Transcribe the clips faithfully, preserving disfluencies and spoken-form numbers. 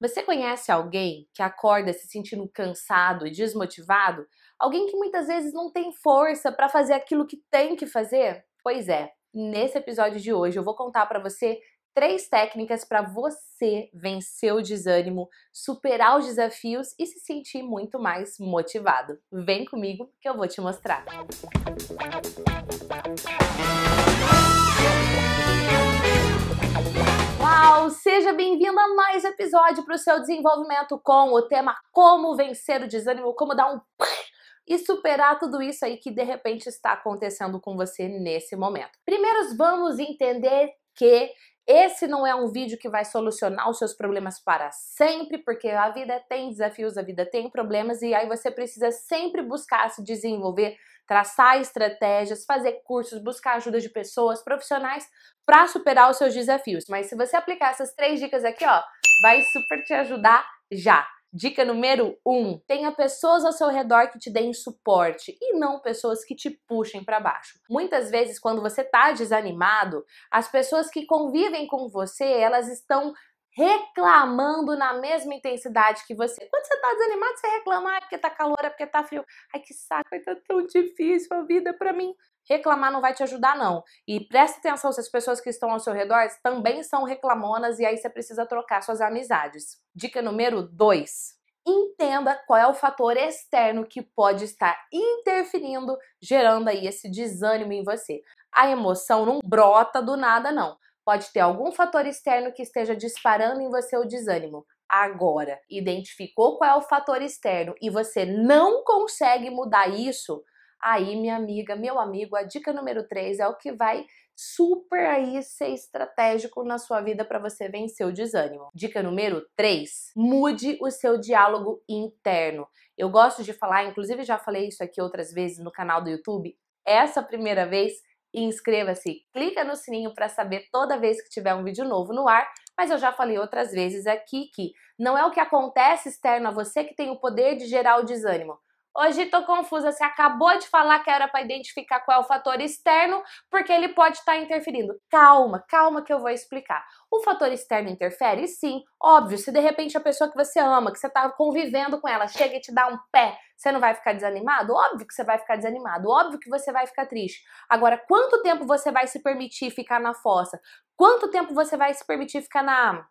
Você conhece alguém que acorda se sentindo cansado e desmotivado? Alguém que muitas vezes não tem força para fazer aquilo que tem que fazer? Pois é, nesse episódio de hoje eu vou contar para você três técnicas para você vencer o desânimo, superar os desafios e se sentir muito mais motivado. Vem comigo que eu vou te mostrar. Uau! Seja bem-vindo a mais um episódio para o seu desenvolvimento com o tema como vencer o desânimo, como dar um e superar tudo isso aí que de repente está acontecendo com você nesse momento. Primeiro, vamos entender que esse não é um vídeo que vai solucionar os seus problemas para sempre, porque a vida tem desafios, a vida tem problemas, e aí você precisa sempre buscar se desenvolver, traçar estratégias, fazer cursos, buscar ajuda de pessoas, profissionais, para superar os seus desafios. Mas se você aplicar essas três dicas aqui, ó, vai super te ajudar já. Dica número um, tenha pessoas ao seu redor que te deem suporte e não pessoas que te puxem para baixo. Muitas vezes, quando você tá desanimado, as pessoas que convivem com você, elas estão reclamando na mesma intensidade que você. Quando você tá desanimado, você reclama, ah, porque tá calor, é porque tá frio. Ai, que saco, tá tão difícil a vida pra mim. Reclamar não vai te ajudar, não. E presta atenção se as pessoas que estão ao seu redor também são reclamonas, e aí você precisa trocar suas amizades. Dica número dois. Entenda qual é o fator externo que pode estar interferindo, gerando aí esse desânimo em você. A emoção não brota do nada, não. Pode ter algum fator externo que esteja disparando em você o desânimo. Agora, identificou qual é o fator externo e você não consegue mudar isso, aí, minha amiga, meu amigo, a dica número três é o que vai super aí ser estratégico na sua vida para você vencer o desânimo. Dica número três, mude o seu diálogo interno. Eu gosto de falar, inclusive já falei isso aqui outras vezes no canal do YouTube, essa primeira vez, inscreva-se, clica no sininho para saber toda vez que tiver um vídeo novo no ar, mas eu já falei outras vezes aqui que não é o que acontece externo a você que tem o poder de gerar o desânimo. Hoje tô confusa, você acabou de falar que era para identificar qual é o fator externo, porque ele pode estar interferindo. Calma, calma que eu vou explicar. O fator externo interfere? Sim, óbvio, se de repente a pessoa que você ama, que você tá convivendo com ela, chega e te dá um pé, você não vai ficar desanimado? Óbvio que você vai ficar desanimado, óbvio que você vai ficar triste. Agora, quanto tempo você vai se permitir ficar na fossa? Quanto tempo você vai se permitir ficar na...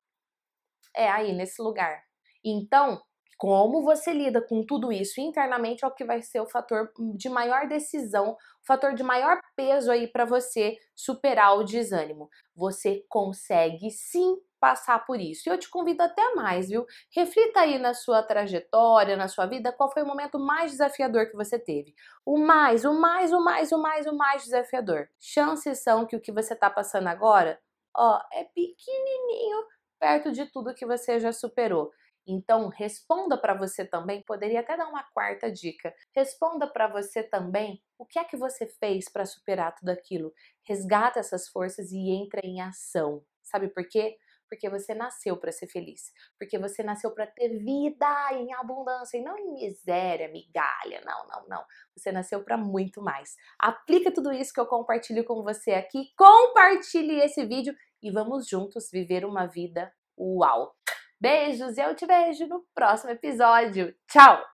É, aí, nesse lugar. Então... como você lida com tudo isso internamente é o que vai ser o fator de maior decisão, o fator de maior peso aí para você superar o desânimo. Você consegue sim passar por isso. E eu te convido até mais, viu? Reflita aí na sua trajetória, na sua vida, qual foi o momento mais desafiador que você teve. O mais, o mais, o mais, o mais, o mais desafiador. Chances são que o que você tá passando agora, ó, é pequenininho perto de tudo que você já superou. Então, responda para você também, poderia até dar uma quarta dica, responda para você também o que é que você fez para superar tudo aquilo. Resgata essas forças e entra em ação. Sabe por quê? Porque você nasceu para ser feliz, porque você nasceu para ter vida em abundância e não em miséria, migalha, não, não, não. Você nasceu para muito mais. Aplica tudo isso que eu compartilho com você aqui, compartilhe esse vídeo e vamos juntos viver uma vida uau! Beijos e eu te vejo no próximo episódio. Tchau!